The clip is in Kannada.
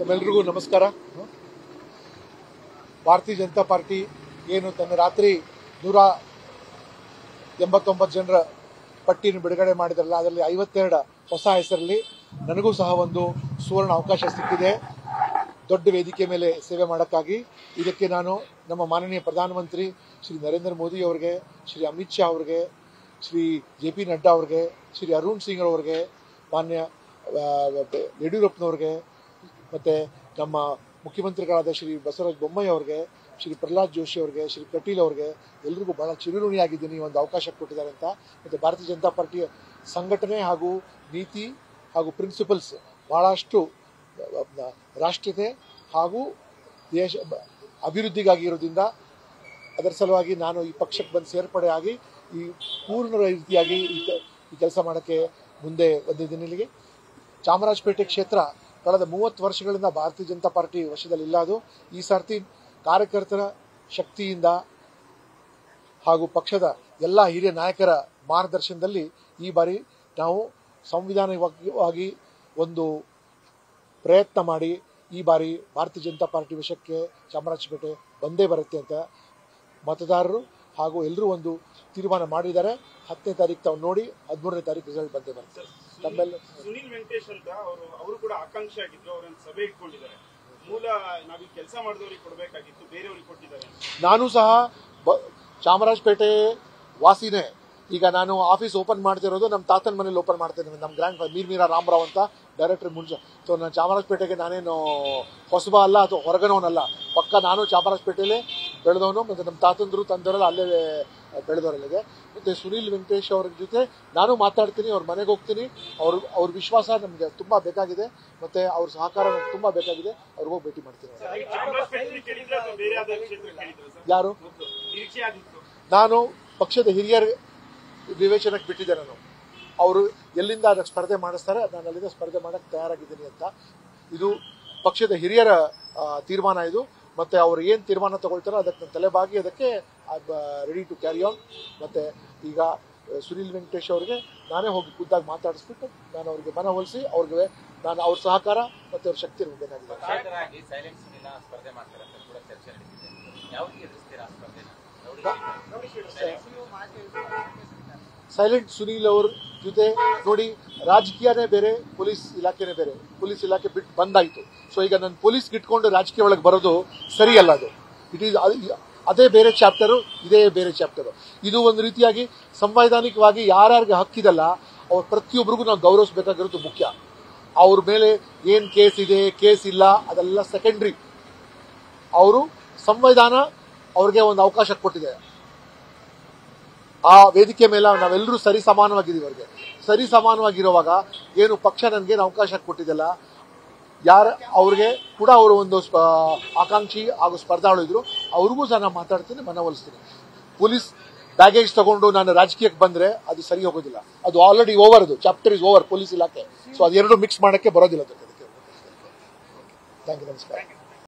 ತಮ್ಮೆಲ್ಲರಿಗೂ ನಮಸ್ಕಾರ। ಭಾರತೀಯ ಜನತಾ ಪಾರ್ಟಿ ಏನು ತನ್ನ ರಾತ್ರಿ 189 ಜನರ ಪಟ್ಟಿಯನ್ನು ಬಿಡುಗಡೆ ಮಾಡಿದ್ರಲ್ಲ, ಅದರಲ್ಲಿ 52 ಹೊಸ ಹೆಸರಲ್ಲಿ ನನಗೂ ಸಹ ಒಂದು ಸುವರ್ಣ ಅವಕಾಶ ಸಿಕ್ಕಿದೆ ದೊಡ್ಡ ವೇದಿಕೆ ಮೇಲೆ ಸೇವೆ ಮಾಡೋಕ್ಕಾಗಿ। ಇದಕ್ಕೆ ನಾನು ನಮ್ಮ ಮಾನನೀಯ ಪ್ರಧಾನಮಂತ್ರಿ ಶ್ರೀ ನರೇಂದ್ರ ಮೋದಿ ಅವರಿಗೆ, ಶ್ರೀ ಅಮಿತ್ ಶಾ ಅವರಿಗೆ, ಶ್ರೀ जेपी ನಡ್ಡಾ ಅವರಿಗೆ, ಶ್ರೀ ಅರುಣ್ ಸಿಂಗೆ ಅವರಿಗೆ, ಮಾನ್ಯ ಯಡಿಯೂರಪ್ಪನವರಿಗೆ ಮತ್ತು ನಮ್ಮ ಮುಖ್ಯಮಂತ್ರಿಗಳಾದ ಶ್ರೀ ಬಸವರಾಜ ಬೊಮ್ಮಾಯಿ ಅವರಿಗೆ, ಶ್ರೀ ಪ್ರಹ್ಲಾದ್ ಜೋಶಿ ಅವರಿಗೆ, ಶ್ರೀ ಕಟೀಲ್ ಅವರಿಗೆ ಎಲ್ಲರಿಗೂ ಬಹಳ ಚಿರಋಣಿಯಾಗಿದ್ದೀನಿ ಒಂದು ಅವಕಾಶ ಕೊಟ್ಟಿದ್ದಾರೆ ಅಂತ। ಮತ್ತು ಭಾರತೀಯ ಜನತಾ ಪಾರ್ಟಿಯ ಸಂಘಟನೆ ಹಾಗೂ ನೀತಿ ಹಾಗೂ ಪ್ರಿನ್ಸಿಪಲ್ಸ್ ಬಹಳಷ್ಟು ರಾಷ್ಟ್ರೀಯತೆ ಹಾಗೂ ದೇಶ ಅಭಿವೃದ್ಧಿಗಾಗಿರೋದ್ರಿಂದ ಅದರ ಸಲುವಾಗಿ ನಾನು ಈ ಪಕ್ಷಕ್ಕೆ ಬಂದು ಸೇರ್ಪಡೆಯಾಗಿ ಈ ಪೂರ್ಣ ರೀತಿಯಾಗಿ ಈ ಕೆಲಸ ಮಾಡೋಕ್ಕೆ ಮುಂದೆ ಬಂದಿದ್ದೀನಿ। ಚಾಮರಾಜಪೇಟೆ ಕ್ಷೇತ್ರ ಕಳೆದ 30 ವರ್ಷಗಳಿಂದ ಭಾರತೀಯ ಜನತಾ ಪಾರ್ಟಿ ವಶದಲ್ಲಿಲ್ಲ। ಅದು ಈ ಸರ್ತಿ ಕಾರ್ಯಕರ್ತರ ಶಕ್ತಿಯಿಂದ ಹಾಗೂ ಪಕ್ಷದ ಎಲ್ಲ ಹಿರಿಯ ನಾಯಕರ ಮಾರ್ಗದರ್ಶನದಲ್ಲಿ ಈ ಬಾರಿ ನಾವು ಸಂವಿಧಾನಿಕವಾಗಿ ಒಂದು ಪ್ರಯತ್ನ ಮಾಡಿ ಈ ಬಾರಿ ಭಾರತೀಯ ಜನತಾ ಪಾರ್ಟಿ ವಶಕ್ಕೆ ಚಾಮರಾಜಪೇಟೆ ಬಂದೇ ಬರುತ್ತೆ ಅಂತ ಮತದಾರರು ಹಾಗೂ ಎಲ್ಲರೂ ಒಂದು ತೀರ್ಮಾನ ಮಾಡಿದ್ದಾರೆ। 10ನೇ ತಾರೀಕು ತಾವು ನೋಡಿ 13ನೇ ತಾರೀಕು ರಿಸಲ್ಟ್ ಬಂದೇ ಬರುತ್ತೆ। ತಮ್ಮೆಲ್ಲ ಸುನೀಲ್ ವೆಂಕಟೇಶ್ ಅಂತ ಅವರು ಕೂಡ ಆಕಾಂಕ್ಷಿ ಆಗಿದ್ರು, ಅವರನ್ನು ಸಭೆ ಇಟ್ಕೊಂಡಿದ್ದಾರೆ। ಮೂಲ ನಾವು ಕೆಲಸ ಮಾಡಿದವರಿಗೆ ಕೊಡಬೇಕಾಗಿತ್ತು, ಬೇರೆಯವರಿಗೆ ಕೊಟ್ಟಿದ್ದಾರೆ। ನಾನು ಸಹ ಚಾಮರಾಜಪೇಟೆ ವಾಸಿನೇ। ಈಗ ನಾನು ಆಫೀಸ್ ಓಪನ್ ಮಾಡ್ತಿರೋದು ನಮ್ಮ ತಾತನ ಮನೇಲಿ ಓಪನ್ ಮಾಡ್ತೇನೆ। ನಮ್ಮ ಗ್ರ್ಯಾಂಡ್ ಮೀರಾ ರಾಮರಾವ್ ಅಂತ ಡೈರೆಕ್ಟರ್ ಮುಂಚೆ ಸೊ ನಾನು ಚಾಮರಾಜಪೇಟೆಗೆ ನಾನೇನು ಹೊಸಬ ಅಲ್ಲ ಅಥವಾ ಹೊರಗನವನಲ್ಲ, ಪಕ್ಕ ನಾನು ಚಾಮರಾಜಪೇಟೆಯಲ್ಲೇ ಬೆಳೆದವನು ಮತ್ತು ನಮ್ಮ ತಾತಂದರು ತಂದವರೆಲ್ಲ ಅಲ್ಲೇ ಬೆಳೆದವರಲ್ಲಿದೆ। ಮತ್ತು ಸುನೀಲ್ ವೆಂಕಟೇಶ್ ಅವ್ರ ಜೊತೆ ನಾನು ಮಾತಾಡ್ತೀನಿ, ಅವ್ರ ಮನೆಗೆ ಹೋಗ್ತೀನಿ। ಅವ್ರ ವಿಶ್ವಾಸ ನಮಗೆ ತುಂಬ ಬೇಕಾಗಿದೆ ಮತ್ತು ಅವ್ರ ಸಹಕಾರ ನಮ್ಗೆ ತುಂಬ ಬೇಕಾಗಿದೆ, ಅವ್ರಿಗೋಗಿ ಭೇಟಿ ಮಾಡ್ತೀನಿ। ಯಾರು ನಾನು ಪಕ್ಷದ ಹಿರಿಯರ ವಿವೇಚನೆಗೆ ಬಿಟ್ಟಿದ್ದೆ, ನಾನು ಅವರು ಎಲ್ಲಿಂದ ಅದಕ್ಕೆ ಸ್ಪರ್ಧೆ ಮಾಡಿಸ್ತಾರೆ ನಾನು ಅಲ್ಲಿಂದ ಸ್ಪರ್ಧೆ ಮಾಡೋಕ್ಕೆ ತಯಾರಾಗಿದ್ದೀನಿ ಅಂತ। ಇದು ಪಕ್ಷದ ಹಿರಿಯರ ತೀರ್ಮಾನ ಇದು, ಮತ್ತು ಅವರು ಏನು ತೀರ್ಮಾನ ತಗೊಳ್ತಾರೋ ಅದಕ್ಕೆ ನಾನು ತಲೆಬಾಗಿ ಅದಕ್ಕೆ ರೆಡಿ ಟು ಕ್ಯಾರಿ ಆನ್। ಮತ್ತು ಈಗ ಸುನೀಲ್ ವೆಂಕಟೇಶ್ ಅವರಿಗೆ ನಾನೇ ಹೋಗಿ ಖುದ್ದಾಗಿ ಮಾತಾಡಿಸ್ಬಿಟ್ಟು ನಾನು ಅವ್ರಿಗೆ ಮನವೊಲಿಸಿ ಅವ್ರಿಗೆ ನಾನು ಅವ್ರ ಸಹಕಾರ ಮತ್ತು ಅವ್ರ ಶಕ್ತಿ ಇರಬೇಕಾಗಿದೆ। ಸೈಲೆಂಟ್ ಸುನೀಲ್ ಅವ್ರ ಜೊತೆ ನೋಡಿ, ರಾಜಕೀಯನೇ ಬೇರೆ ಪೊಲೀಸ್ ಇಲಾಖೆನೇ ಬೇರೆ, ಪೊಲೀಸ್ ಇಲಾಖೆ ಬಿಟ್ಟು ಬಂದಾಯಿತು। ಸೊ ಈಗ ನಾನು ಪೊಲೀಸ್ಗೆ ಇಟ್ಕೊಂಡು ರಾಜಕೀಯ ಒಳಗೆ ಬರೋದು ಸರಿಯಲ್ಲ, ಅದು ಇಟ್ ಈಸ್ ಅದೇ ಬೇರೆ ಚಾಪ್ಟರು, ಇದೇ ಬೇರೆ ಚಾಪ್ಟರು। ಇದು ಒಂದು ರೀತಿಯಾಗಿ ಸಂವೈಧಾನಿಕವಾಗಿ ಯಾರ್ಯಾರಿಗೆ ಹಕ್ಕಿದಲ್ಲ ಅವ್ರು ಪ್ರತಿಯೊಬ್ಬರಿಗೂ ನಾವು ಗೌರವಿಸಬೇಕಾಗಿರೋದು ಮುಖ್ಯ। ಅವ್ರ ಮೇಲೆ ಏನು ಕೇಸ್ ಇದೆ ಕೇಸ್ ಇಲ್ಲ ಅದೆಲ್ಲ ಸೆಕೆಂಡ್ರಿ, ಅವರು ಸಂವಿಧಾನ ಅವ್ರಿಗೆ ಒಂದು ಅವಕಾಶ ಕೊಟ್ಟಿದೆ। ಆ ವೇದಿಕೆ ಮೇಲೆ ನಾವೆಲ್ಲರೂ ಸರಿ ಸಮಾನವಾಗಿದ್ದೀವಿ, ಅವ್ರಿಗೆ ಸರಿ ಸಮಾನವಾಗಿರುವಾಗ ಏನು ಪಕ್ಷ ನನಗೇನು ಅವಕಾಶ ಕೊಟ್ಟಿದ್ದಲ್ಲ, ಯಾರು ಅವ್ರಿಗೆ ಕೂಡ ಅವರು ಒಂದು ಆಕಾಂಕ್ಷಿ ಹಾಗೂ ಸ್ಪರ್ಧಾಳು ಇದ್ರು ಅವ್ರಿಗೂ ಸಹ ನಾನು ಮಾತಾಡ್ತೀನಿ, ಮನವೊಲಿಸ್ತೀನಿ। ಪೊಲೀಸ್ ಬ್ಯಾಗೇಜ್ ತಗೊಂಡು ನಾನು ರಾಜಕೀಯಕ್ಕೆ ಬಂದರೆ ಅದು ಸರಿ ಹೋಗೋದಿಲ್ಲ, ಅದು ಆಲ್ರೆಡಿ ಓವರ್, ಅದು ಚಾಪ್ಟರ್ ಇಸ್ ಓವರ್ ಪೊಲೀಸ್ ಇಲಾಖೆ। ಸೊ ಅದೆರಡು ಮಿಕ್ಸ್ ಮಾಡೋಕ್ಕೆ ಬರೋದಿಲ್ಲ ಅದಕ್ಕೆ। ಥ್ಯಾಂಕ್ ಯು, ನಮಸ್ಕಾರ।